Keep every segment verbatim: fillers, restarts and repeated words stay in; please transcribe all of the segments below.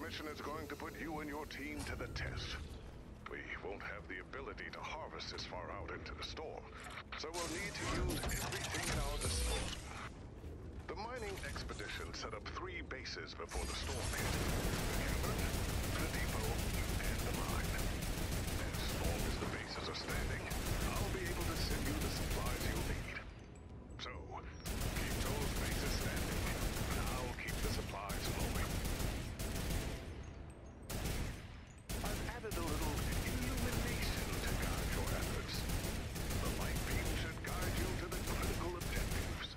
This mission is going to put you and your team to the test. We won't have the ability to harvest this far out into the storm, so we'll need to use everything at our disposal. The mining expedition set up three bases before the storm hit: the cavern, the depot, and the mine. As long as the bases are standing, I'll be able to send you the supplies you'll need. So, keep those bases standing, and I'll keep the supplies flowing. I've added a little illumination to guide your efforts. The light beam should guide you to the critical objectives.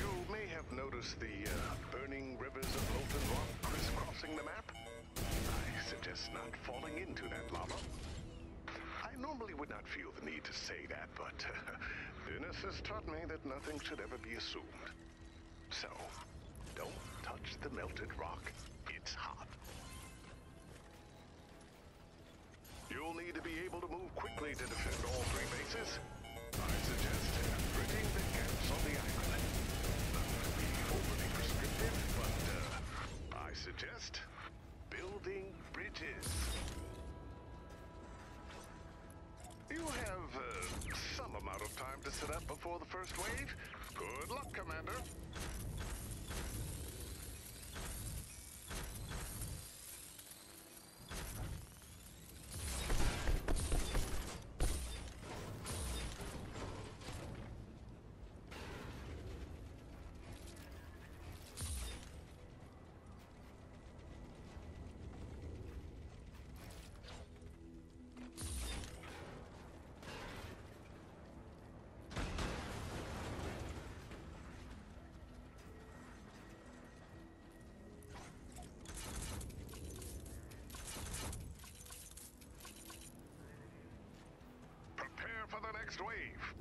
You may have noticed the uh, burning rivers of molten rock crisscrossing the map. I suggest not falling into that lava. I normally would not feel the need to say that, but uh, Dennis has taught me that nothing should ever be assumed. So, don't touch the melted rock. It's hot. You'll need to be able to move quickly to defend all three bases. I suggest bridging the gaps on the island. Not to be overly prescriptive, but uh, I suggest building bridges. You have uh, some amount of time to set up before the first wave. Good luck, Commander. For the next wave.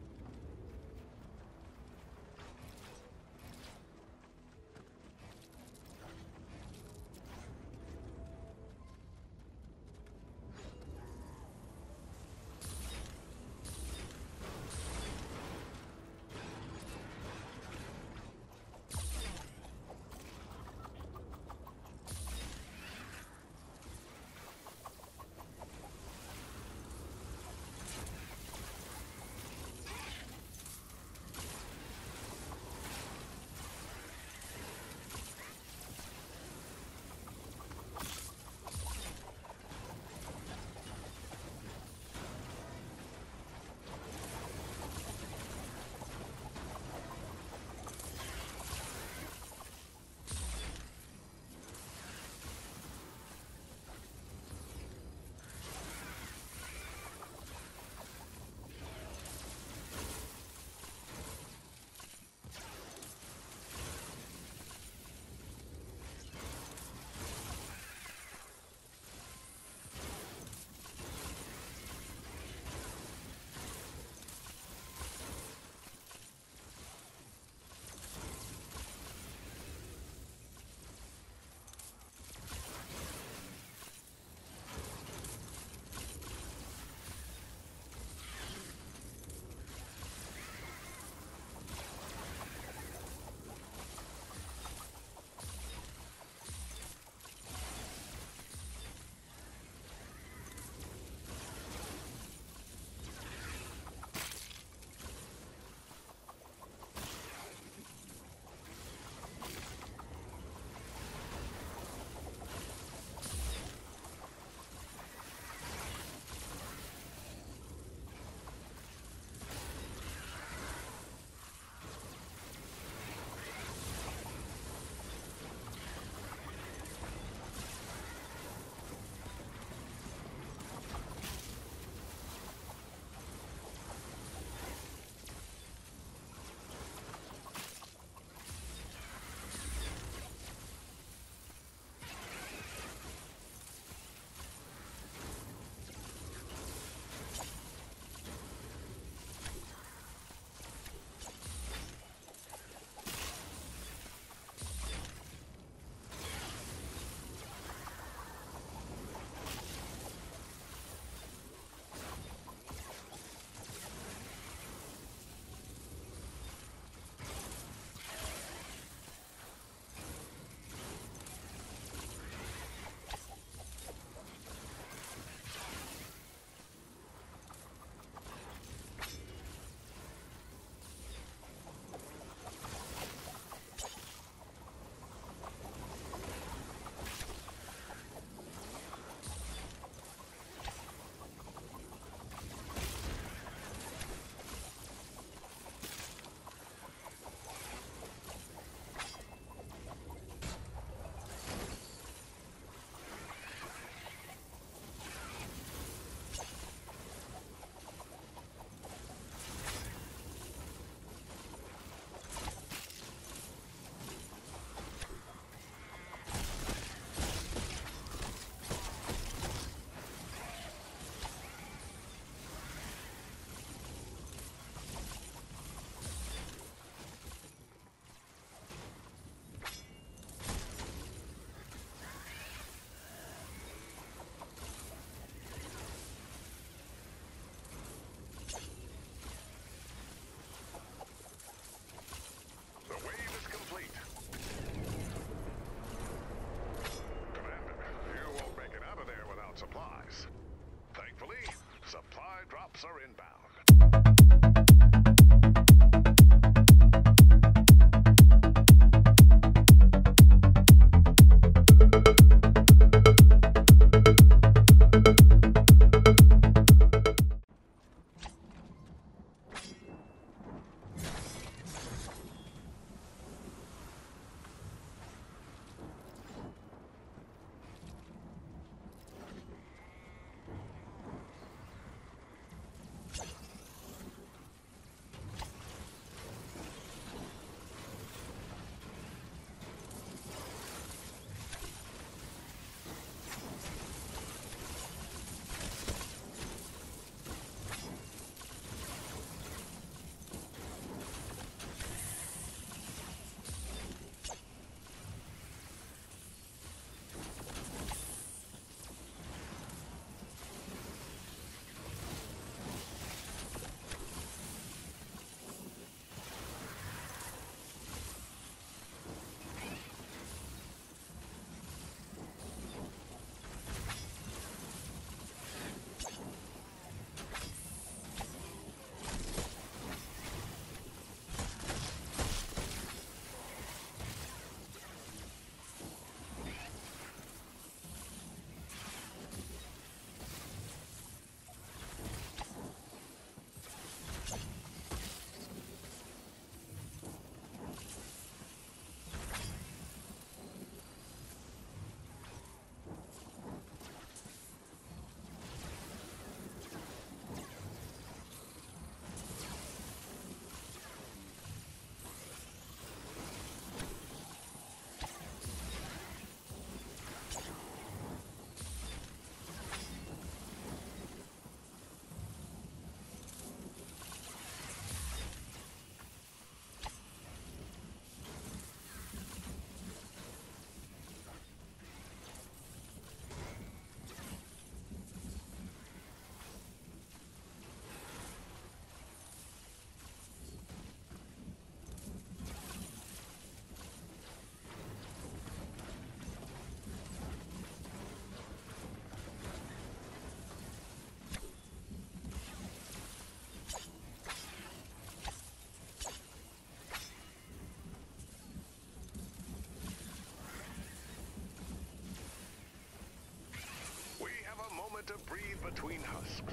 between husks.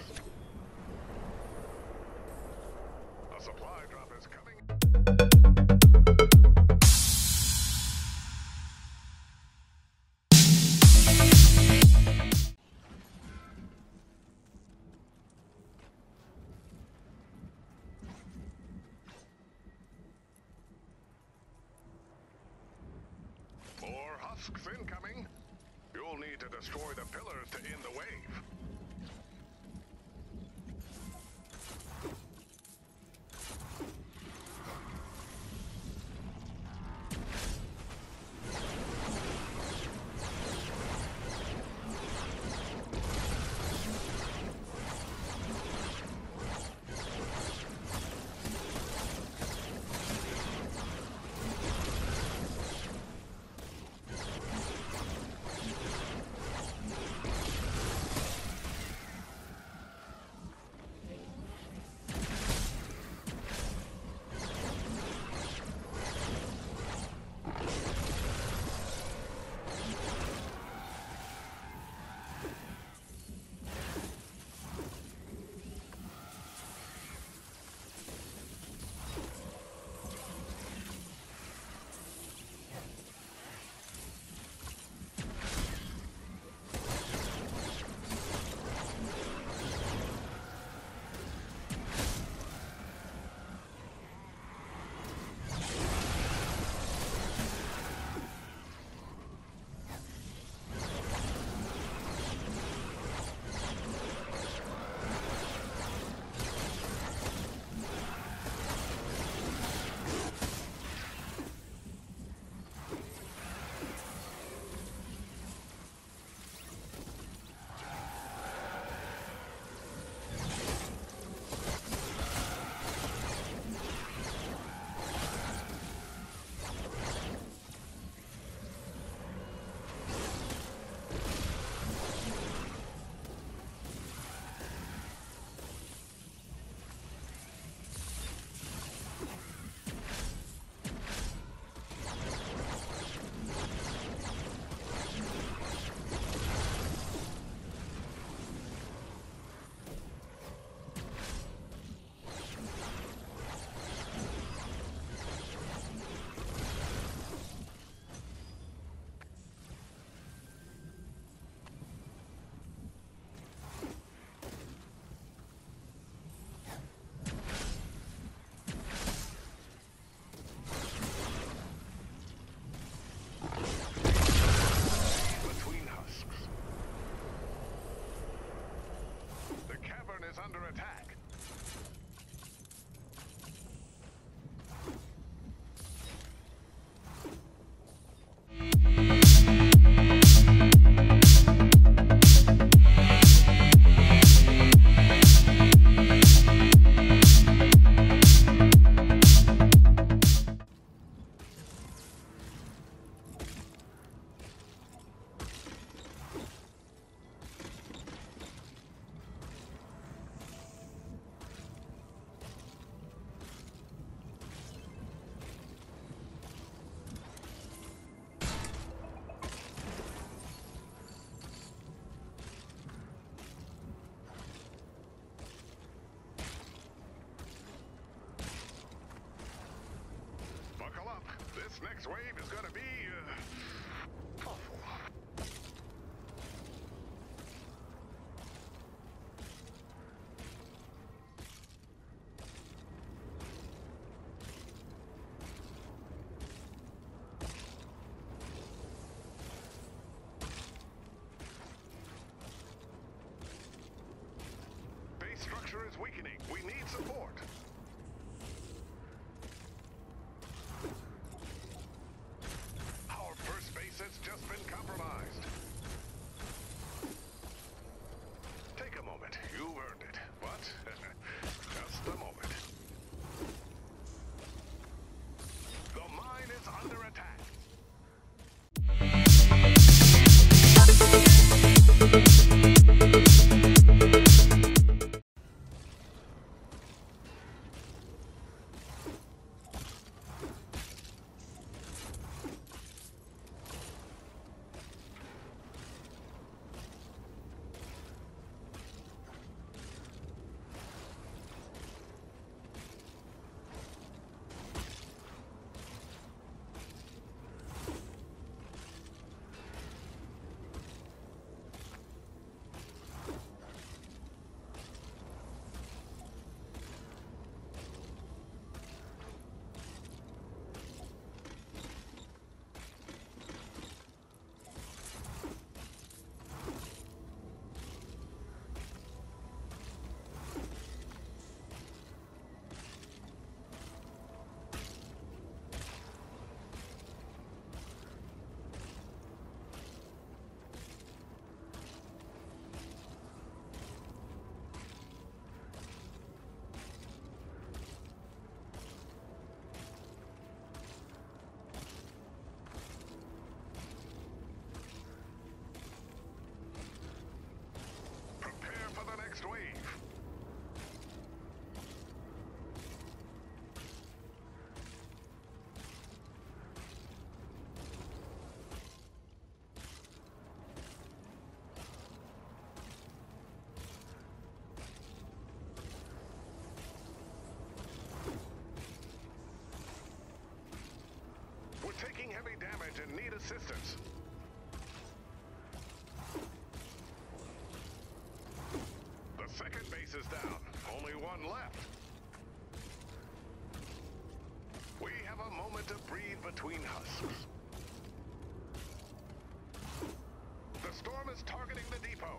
A supply drop is coming. Husks incoming. You'll need to destroy the pillars to end the wave. This next wave is gonna be uh, awful. Base structure is weakening. We need support. It's just been compromised. Take a moment. You've earned it. But just a moment. The mine is under attack. base is down. Only one left. We have a moment to breathe between husks. The storm is targeting the depot.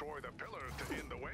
destroy the pillars to end the wave.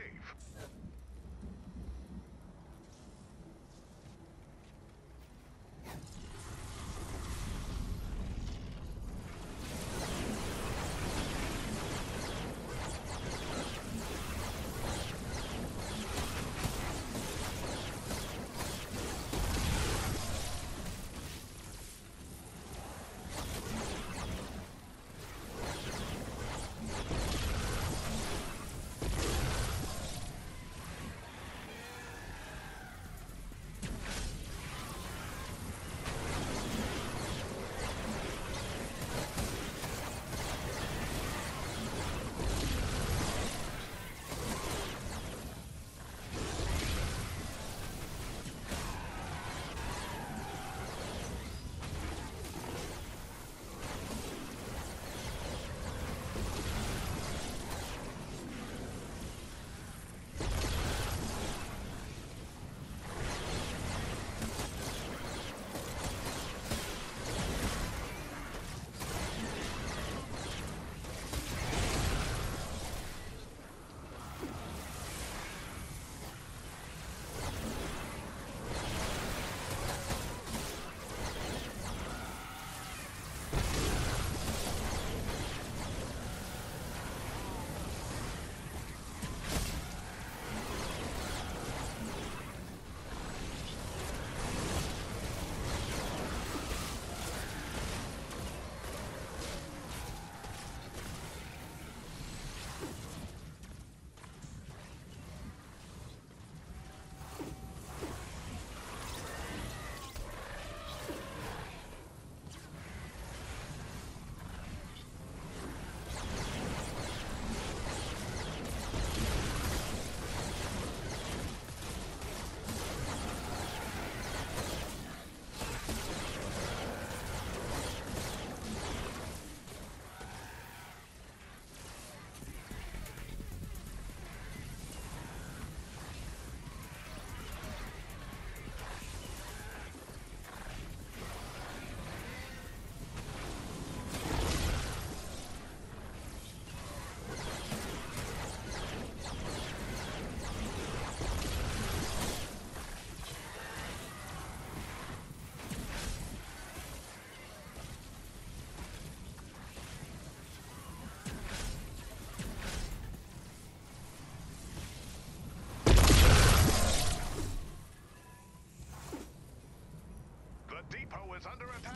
Is under attack.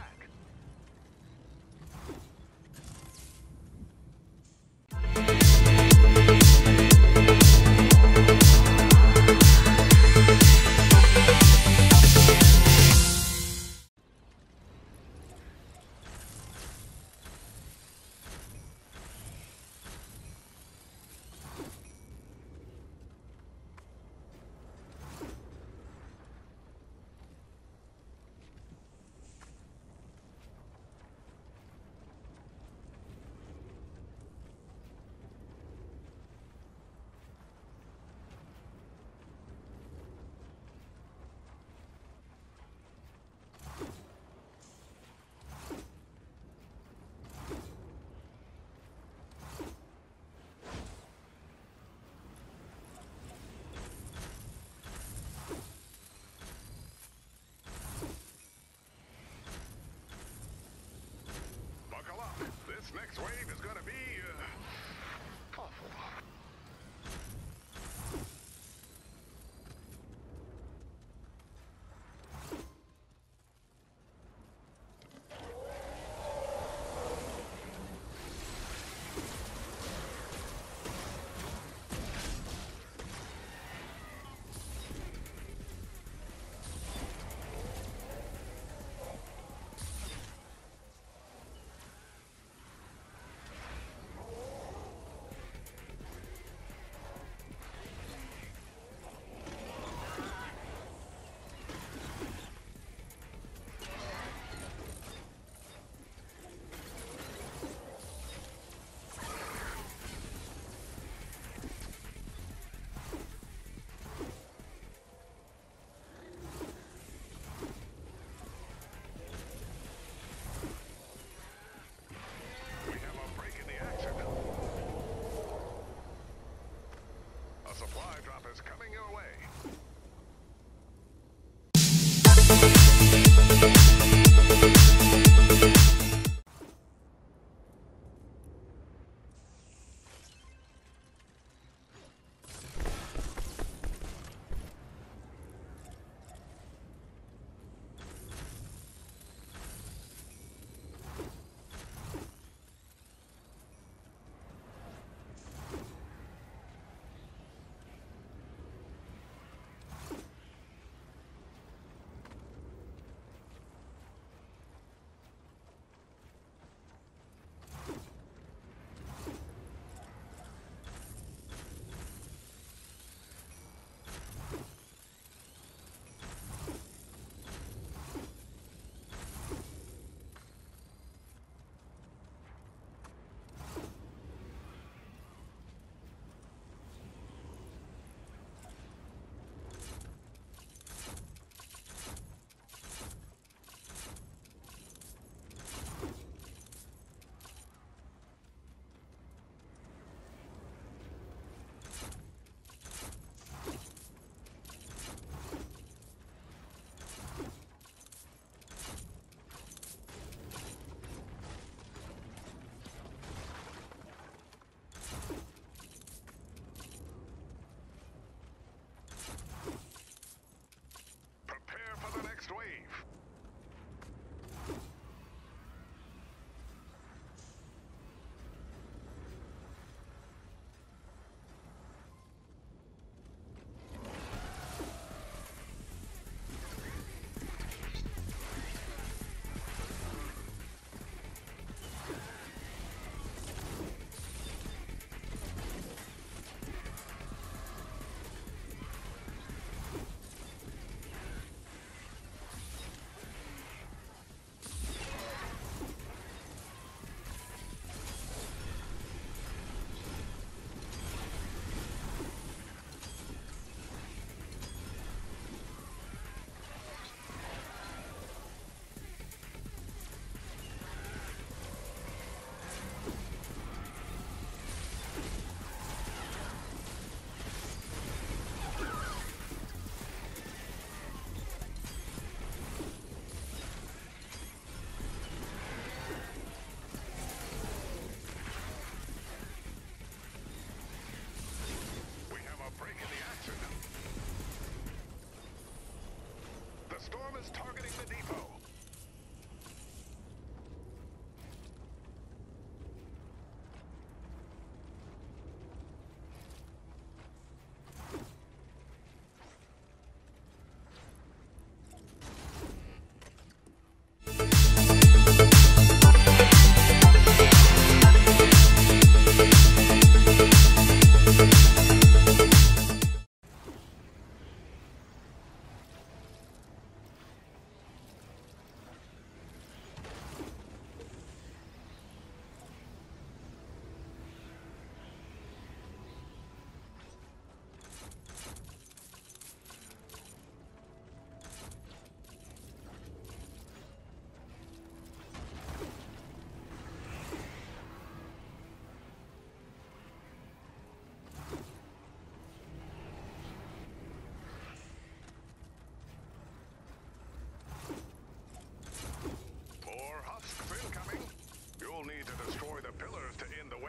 This next wave is going to be uh, awful. Hostiles targeting the depot. Need to destroy the pillars to end the wave.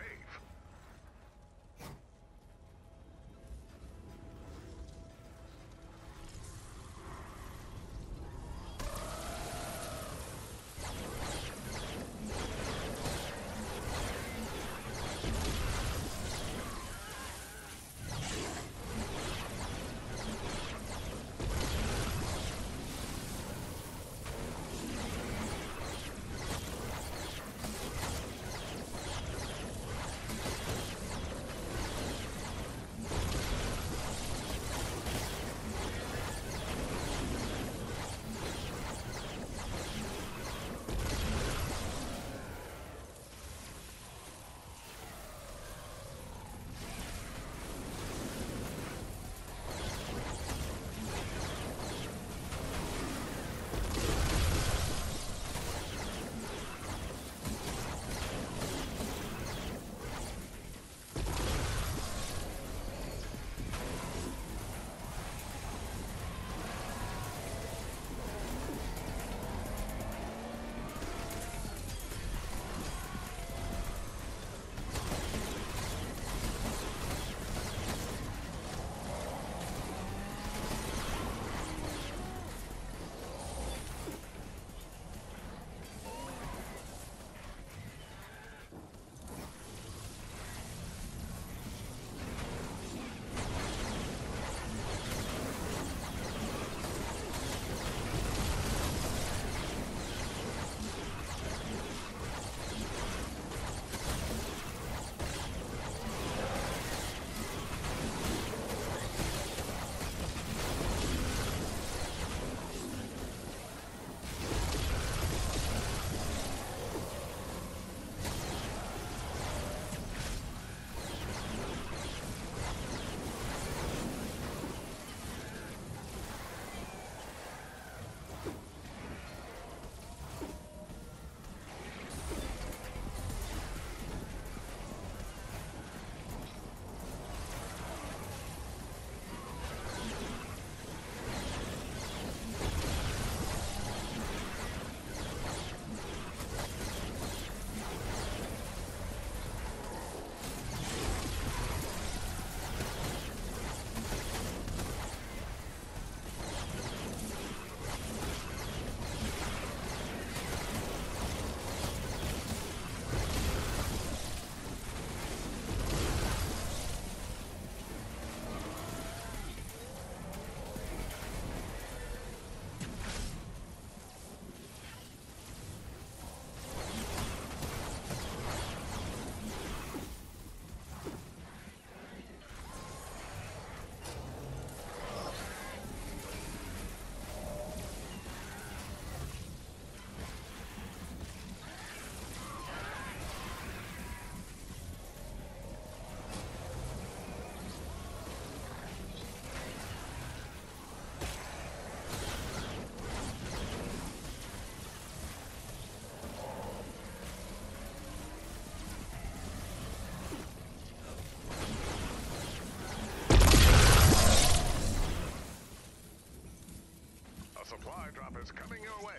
Supply drop is coming your way.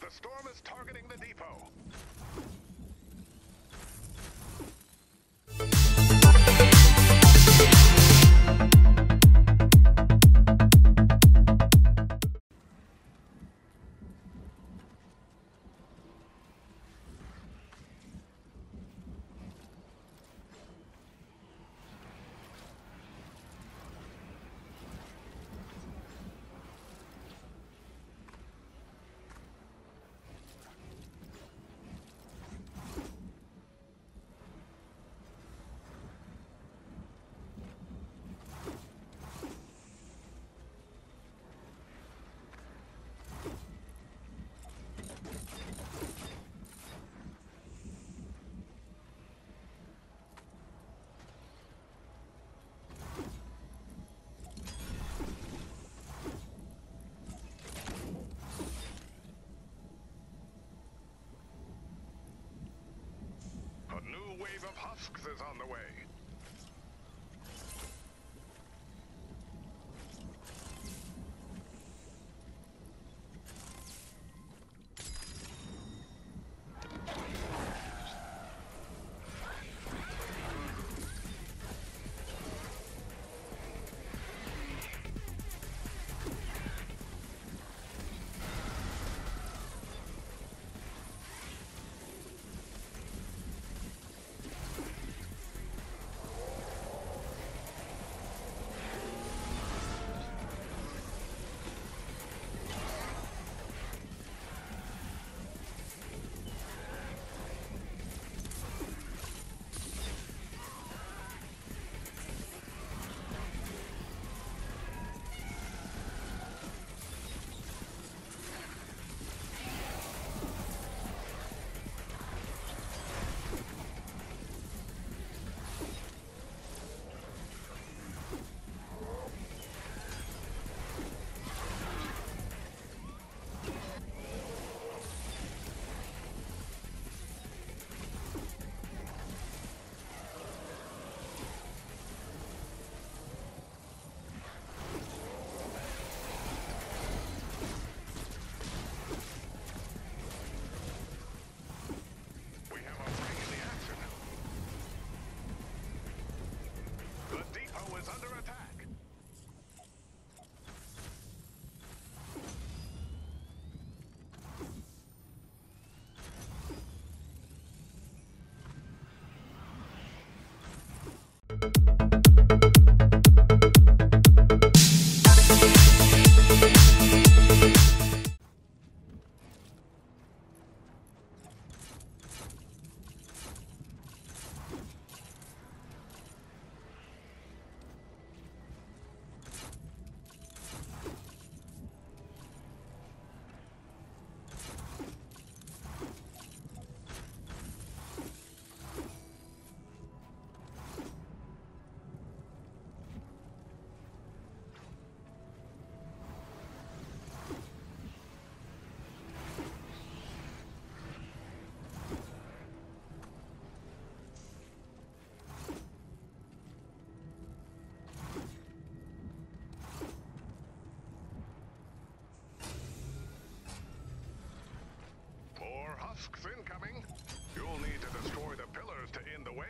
The storm is targeting the depot. husks is on the way. Husks incoming. You'll need to destroy the pillars to end the wave.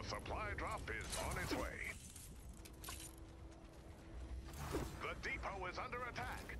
A supply drop is on its way. The depot is under attack.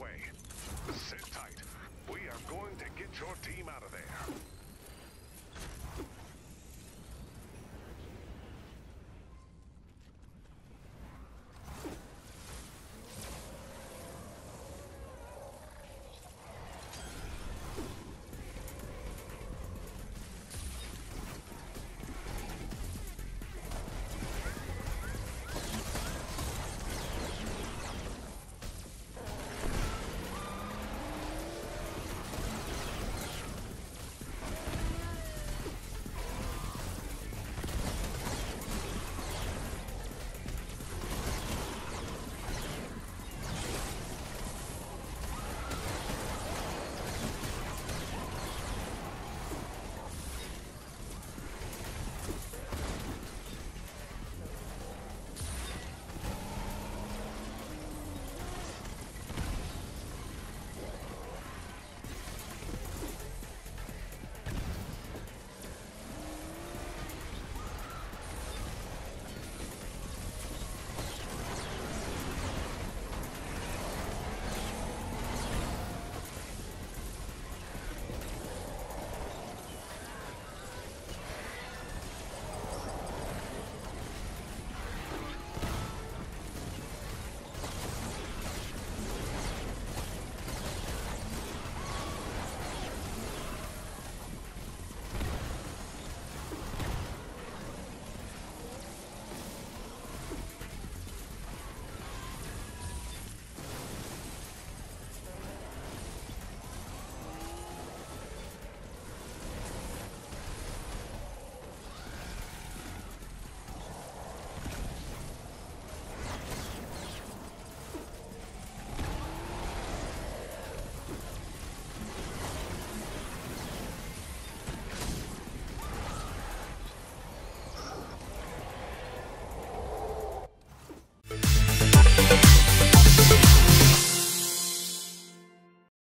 underway.